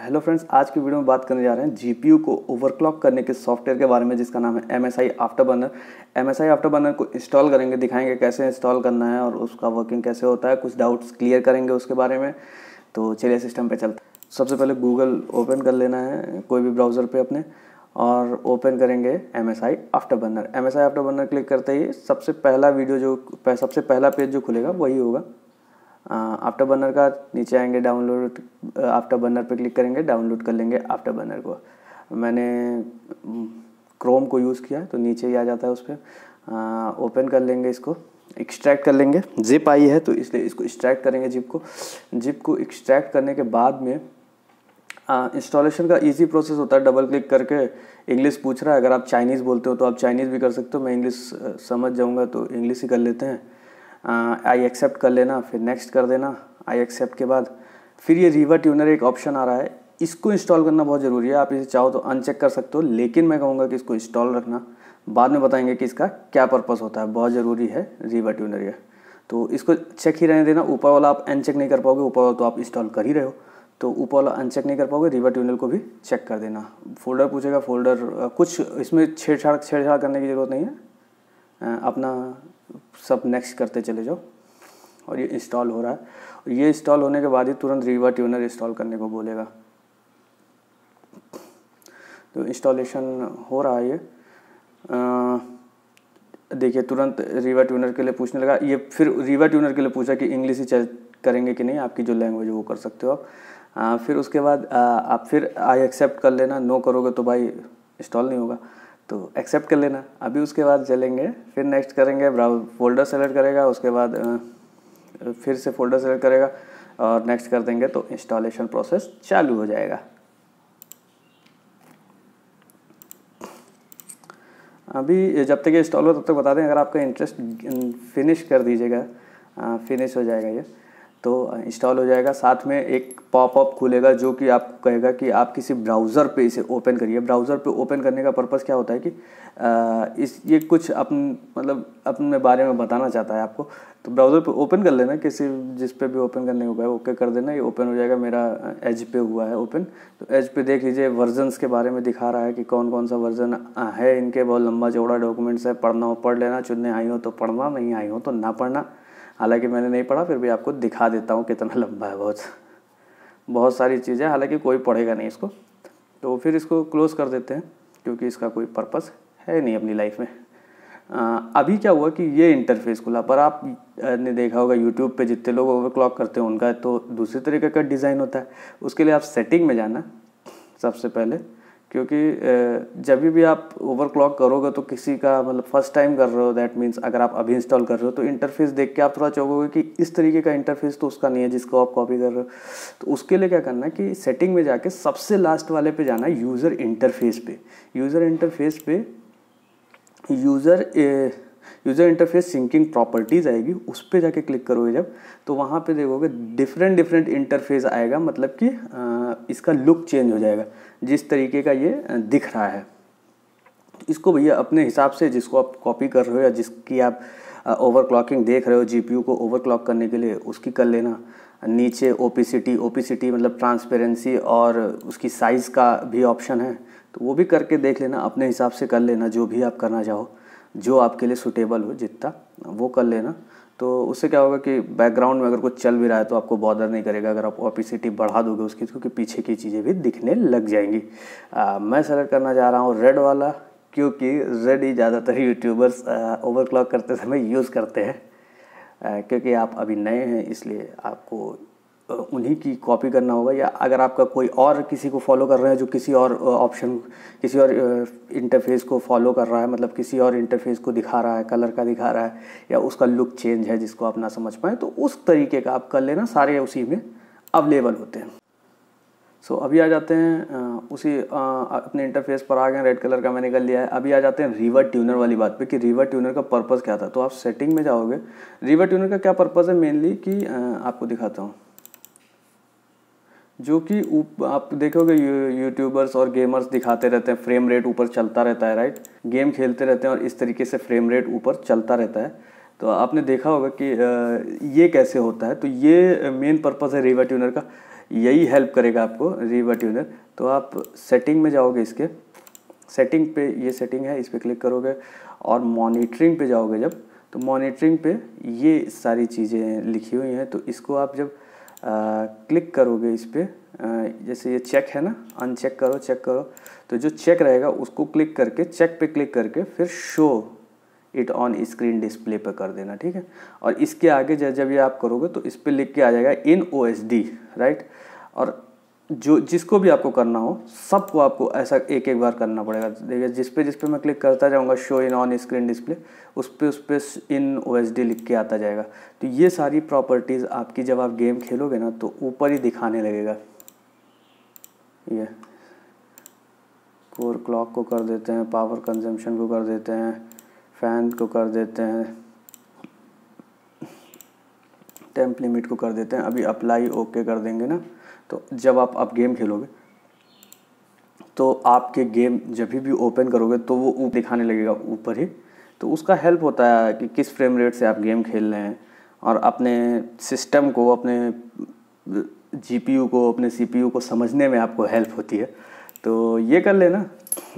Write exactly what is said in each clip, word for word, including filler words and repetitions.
Hello friends, आज की video में बात करने जा रहे हैं जीपीयू को ओवरक्लॉक करने के सॉफ्टवेयर के बारे में जिसका नाम है एमएसआई आफ्टरबर्नर। एमएसआई आफ्टरबर्नर को इंस्टॉल करेंगे, दिखाएंगे कैसे इंस्टॉल करना है और उसका वर्किंग कैसे होता है, कुछ डाउट्स क्लियर करेंगे उसके बारे में। तो चलिए सिस्टम पे चलते हैं। सबसे पहले गूगल ओपन कर लेना है कोई भी ब्राउज़र पर अपने, और ओपन करेंगे MSI Afterburner. MSI Afterburner click करते ही सबसे पहला वीडियो जो सबसे पहला पेज जो खुलेगा वही होगा आफ्टरबर्नर का। नीचे आएंगे डाउनलोड, आफ्टरबर्नर पे क्लिक करेंगे, डाउनलोड कर लेंगे आफ्टरबर्नर को। मैंने क्रोम को यूज़ किया तो नीचे ही आ जाता है, उस पर ओपन कर लेंगे, इसको एक्सट्रैक्ट कर लेंगे। जिप आई है तो इसलिए इसको एक्सट्रैक्ट करेंगे, जिप को। जिप को एक्सट्रैक्ट करने के बाद में इंस्टॉलेशन का इजी प्रोसेस होता है। डबल क्लिक करके इंग्लिश पूछ रहा है, अगर आप चाइनीज़ बोलते हो तो आप चाइनीज़ भी कर सकते हो। मैं इंग्लिश समझ जाऊँगा तो इंग्लिश ही कर लेते हैं। आई एक्सेप्ट कर लेना, फिर नेक्स्ट कर देना। आई एक्सेप्ट के बाद फिर ये रिवाट्यूनर एक ऑप्शन आ रहा है, इसको इंस्टॉल करना बहुत ज़रूरी है। आप इसे चाहो तो अनचेक कर सकते हो, लेकिन मैं कहूँगा कि इसको इंस्टॉल रखना। बाद में बताएंगे कि इसका क्या पर्पस होता है, बहुत ज़रूरी है रिवाट्यूनर ये। तो इसको चेक ही रहने देना, ऊपर वाला आप अनचेक नहीं कर पाओगे। ऊपर वाला तो आप इंस्टॉल कर ही रहे हो, तो ऊपर वाला अनचेक नहीं कर पाओगे। रिवाट्यूनर को भी चेक कर देना। फोल्डर पूछेगा, फोल्डर कुछ इसमें छेड़छाड़ छेड़छाड़ करने की ज़रूरत नहीं है, अपना सब नेक्स्ट करते चले जाओ। और ये इंस्टॉल हो रहा है, और ये इंस्टॉल होने के बाद ही तुरंत रिवाट्यूनर इंस्टॉल करने को बोलेगा। तो इंस्टॉलेशन हो रहा है, ये देखिए तुरंत रिवाट्यूनर के लिए पूछने लगा। ये फिर रिवाट्यूनर के लिए पूछा कि इंग्लिश ही करेंगे कि नहीं, आपकी जो लैंग्वेज वो कर सकते हो आप। फिर उसके बाद आ, आप फिर आई एक्सेप्ट कर लेना। नो करोगे तो भाई इंस्टॉल नहीं होगा, तो एक्सेप्ट कर लेना। अभी उसके बाद चलेंगे, फिर नेक्स्ट करेंगे, ब्राउज फोल्डर सेलेक्ट करेगा, उसके बाद फिर से फोल्डर सेलेक्ट करेगा और नेक्स्ट कर देंगे तो इंस्टॉलेशन प्रोसेस चालू हो जाएगा। अभी जब तक ये इंस्टॉल हो तब तक बता दें, अगर आपका इंटरेस्ट फिनिश कर दीजिएगा, फिनिश हो जाएगा ये, तो इंस्टॉल हो जाएगा। साथ में एक पॉपअप खुलेगा जो कि आपको कहेगा कि आप किसी ब्राउज़र पे इसे ओपन करिए। ब्राउज़र पे ओपन करने का पर्पस क्या होता है कि आ, इस ये कुछ अपन मतलब अपने बारे में बताना चाहता है आपको। तो ब्राउज़र पे ओपन कर लेना, किसी जिस पे भी ओपन करने को है ओके कर देना, ये ओपन हो जाएगा। मेरा एज पे हुआ है ओपन, तो एज पे देख लीजिए वर्जन्स के बारे में दिखा रहा है कि कौन कौन सा वर्जन है इनके। बहुत लंबा चौड़ा डॉक्यूमेंट्स है, पढ़ना हो पढ़ लेना, चुनने आई हो तो पढ़ना, नहीं आई हो तो ना पढ़ना। हालांकि मैंने नहीं पढ़ा, फिर भी आपको दिखा देता हूँ कितना लंबा है, बहुत बहुत सारी चीज़ें। हालांकि कोई पढ़ेगा नहीं इसको, तो फिर इसको क्लोज़ कर देते हैं क्योंकि इसका कोई पर्पस है नहीं अपनी लाइफ में। आ, अभी क्या हुआ कि ये इंटरफेस खुला, पर आप ने देखा होगा यूट्यूब पे जितने लोग ओवरक्लॉक करते हैं उनका तो दूसरे तरीके का डिज़ाइन होता है। उसके लिए आप सेटिंग में जाना सबसे पहले, क्योंकि जब भी आप ओवरक्लॉक करोगे तो किसी का मतलब फर्स्ट टाइम कर रहे हो, दैट मीन्स अगर आप अभी इंस्टॉल कर रहे हो तो इंटरफेस देख के आप थोड़ा चौंकोगे कि इस तरीके का इंटरफेस तो उसका नहीं है जिसको आप कॉपी कर रहे हो। तो उसके लिए क्या करना कि सेटिंग में जाके सबसे लास्ट वाले पे जाना, यूज़र इंटरफेस पे। यूज़र इंटरफेस पे user user interface syncing properties आएगी, उस पर जाके क्लिक करोगे जब, तो वहाँ पे देखोगे डिफरेंट डिफरेंट इंटरफेस आएगा, मतलब कि इसका लुक चेंज हो जाएगा जिस तरीके का ये दिख रहा है। इसको भैया अपने हिसाब से, जिसको आप कॉपी कर रहे हो या जिसकी आप ओवरक्लॉकिंग देख रहे हो जीपीयू को ओवरक्लॉक करने के लिए, उसकी कर लेना। नीचे ओपेसिटी, ओपेसिटी मतलब ट्रांसपेरेंसी और उसकी साइज़ का भी ऑप्शन है, तो वो भी करके देख लेना, अपने हिसाब से कर लेना, जो भी आप करना चाहो, जो आपके लिए सूटेबल हो जितना वो कर लेना। तो उससे क्या होगा कि बैकग्राउंड में अगर कुछ चल भी रहा है तो आपको बॉदर नहीं करेगा अगर आप ऑपेसिटी बढ़ा दोगे उसकी, क्योंकि पीछे की चीज़ें भी दिखने लग जाएंगी। आ, मैं सेलेक्ट करना चाह रहा हूँ रेड वाला, क्योंकि रेड ही ज़्यादातर यूट्यूबर्स ओवरक्लॉक करते समय यूज़ करते हैं। आ, क्योंकि आप अभी नए हैं इसलिए आपको उन्हीं की कॉपी करना होगा, या अगर आपका कोई और किसी को फॉलो कर रहे हैं जो किसी और ऑप्शन किसी और इंटरफेस को फॉलो कर रहा है, मतलब किसी और इंटरफेस को दिखा रहा है, कलर का दिखा रहा है या उसका लुक चेंज है जिसको आप ना समझ पाएँ, तो उस तरीके का आप कर लेना, सारे उसी में अवेलेबल होते हैं। सो so, अभी आ जाते हैं उसी अपने इंटरफेस पर आ गए, रेड कलर का मैंने कर लिया है। अभी आ जाते हैं रिवाट्यूनर वाली बात पे कि रिवाट्यूनर का पर्पस क्या था। तो आप सेटिंग में जाओगे, रिवाट्यूनर का क्या पर्पस है मेनली कि आपको दिखाता हूँ, जो कि आप देखोगे यूट्यूबर्स और गेमर्स दिखाते रहते हैं, फ्रेम रेट ऊपर चलता रहता है, राइट, गेम खेलते रहते हैं और इस तरीके से फ्रेम रेट ऊपर चलता रहता है। तो आपने देखा होगा कि ये कैसे होता है, तो ये मेन पर्पस है रिवाट्यूनर का। यही हेल्प करेगा आपको रिवट्यूनर। तो आप सेटिंग में जाओगे, इसके सेटिंग पे, ये सेटिंग है, इस पर क्लिक करोगे और मॉनिटरिंग पे जाओगे जब, तो मॉनिटरिंग पे ये सारी चीज़ें लिखी हुई हैं। तो इसको आप जब आ, क्लिक करोगे इस पर, जैसे ये चेक है ना, अनचेक करो, चेक करो, तो जो चेक रहेगा उसको क्लिक करके, चेक पे क्लिक करके फिर show it on screen display पर कर देना, ठीक है। और इसके आगे जब ये आप करोगे तो इस पर लिख के आ जाएगा in O S D, right. और जो जिसको भी आपको करना हो, सबको आपको ऐसा एक एक बार करना पड़ेगा। देखिए जिस पे जिस पे मैं क्लिक करता जाऊँगा show in on screen display, उस पे उस पे इन ओ एस डी लिख के आता जाएगा। तो ये सारी प्रॉपर्टीज़ आपकी जब आप गेम खेलोगे ना तो ऊपर ही दिखाने लगेगा। ये कोर क्लॉक को कर देते हैं, पावर कंजम्पशन को कर देते हैं, फैन को कर देते हैं, टेम्प लिमिट को कर देते हैं। अभी अप्लाई ओके कर देंगे ना, तो जब आप अब गेम खेलोगे तो आपके गेम जब भी ओपन करोगे तो वो ऊपर दिखाने लगेगा ऊपर ही। तो उसका हेल्प होता है कि किस फ्रेम रेट से आप गेम खेल रहे हैं, और अपने सिस्टम को, अपने जीपीयू को, अपने सीपीयू को समझने में आपको हेल्प होती है। तो ये कर लेना,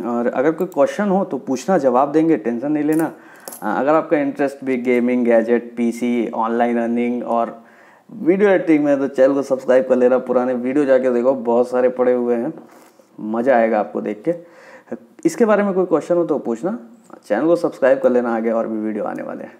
और अगर कोई क्वेश्चन हो तो पूछना, जवाब देंगे, टेंशन नहीं लेना। अगर आपका इंटरेस्ट भी gaming, gadget, PC, online earning और वीडियो एडिटिंग में, तो चैनल को सब्सक्राइब कर लेना, पुराने वीडियो जाके देखो, बहुत सारे पड़े हुए हैं, मज़ा आएगा आपको देख के। इसके बारे में कोई क्वेश्चन हो तो पूछना, चैनल को सब्सक्राइब कर लेना, आगे और भी वीडियो आने वाले हैं।